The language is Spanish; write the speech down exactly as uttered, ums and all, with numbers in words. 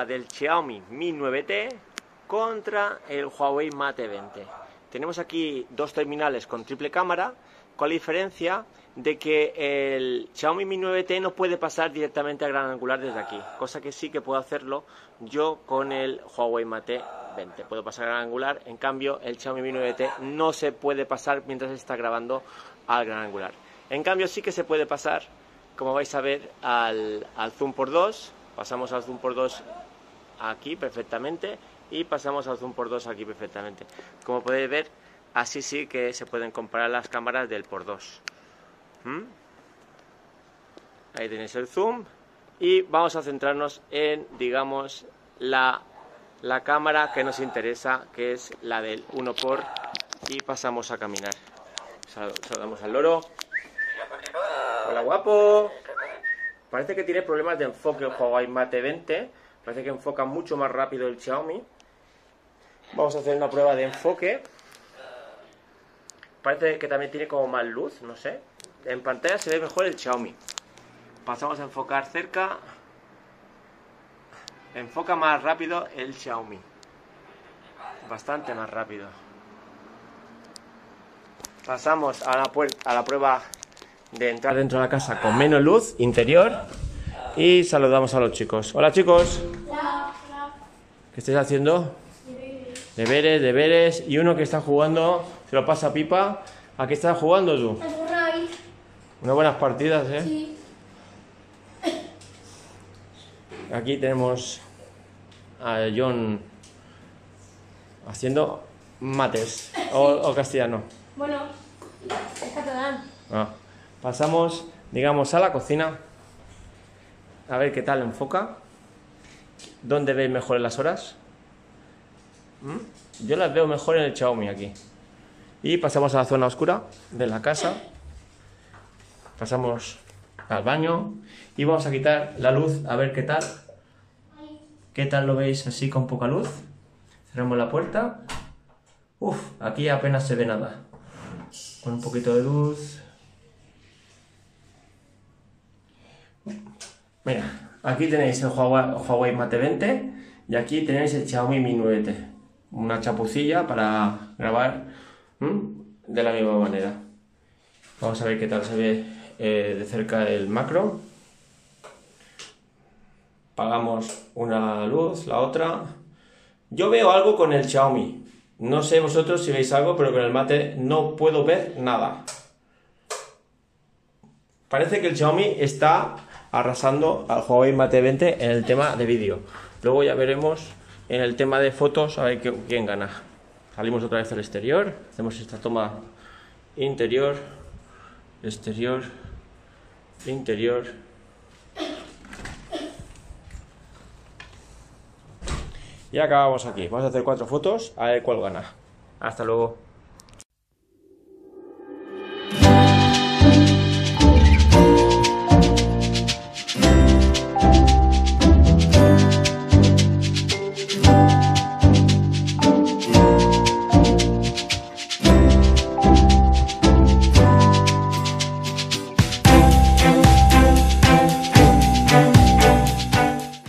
prueba del Xiaomi Mi nueve T contra el Huawei Mate veinte. Tenemos aquí dos terminales con triple cámara, con la diferencia de que el Xiaomi Mi nueve T no puede pasar directamente a gran angular desde aquí, cosa que sí que puedo hacerlo yo con el Huawei Mate veinte. Puedo pasar a gran angular, en cambio el Xiaomi Mi nueve T no se puede pasar mientras está grabando al gran angular. En cambio sí que se puede pasar, como vais a ver, al, al zoom por dos, pasamos al zoom por dos aquí perfectamente y pasamos al zoom por dos aquí perfectamente. Como podéis ver, así sí que se pueden comparar las cámaras del por dos. ¿Mm? Ahí tenéis el zoom y vamos a centrarnos en, digamos, la, la cámara que nos interesa, que es la del uno por, y pasamos a caminar. Sal, saludamos al loro. Hola, guapo. Parece que tiene problemas de enfoque el Huawei Mate veinte, parece que enfoca mucho más rápido el Xiaomi. Vamos a hacer una prueba de enfoque. Parece que también tiene como más luz, no sé. En pantalla se ve mejor el Xiaomi. Pasamos a enfocar cerca. Enfoca más rápido el Xiaomi. Bastante más rápido. Pasamos a la, puerta, a la prueba de entrar dentro de la casa con menos luz interior. Y saludamos a los chicos. Hola, chicos. Hola. ¿Qué estáis haciendo? Deberes. Deberes, deberes. Y uno que está jugando, se lo pasa a Pipa. ¿A qué estás jugando tú? Unas buenas partidas, ¿eh? Sí. Aquí tenemos a John haciendo mates, sí. o, o castellano. Bueno, es catalán. Ah. Pasamos, digamos, a la cocina. A ver qué tal enfoca. ¿Dónde veis mejor las horas? ¿Mm? Yo las veo mejor en el Xiaomi aquí. Y pasamos a la zona oscura de la casa. Pasamos al baño y vamos a quitar la luz a ver qué tal. ¿Qué tal lo veis así con poca luz? Cerramos la puerta. Uf, aquí apenas se ve nada. Con un poquito de luz. Mira, aquí tenéis el Huawei Mate veinte y aquí tenéis el Xiaomi Mi nueve T. Una chapucilla para grabar ¿Mm? de la misma manera. Vamos a ver qué tal se ve. Eh, de cerca el macro. Apagamos una luz, la otra. Yo veo algo con el Xiaomi, no sé vosotros si veis algo, pero con el Mate no puedo ver nada. Parece que el Xiaomi está arrasando al Huawei Mate veinte en el tema de vídeo. Luego ya veremos en el tema de fotos a ver quién gana. Salimos otra vez al exterior, hacemos esta toma interior, exterior, interior. Y acabamos aquí. Vamos a hacer cuatro fotos a ver cuál gana. Hasta luego.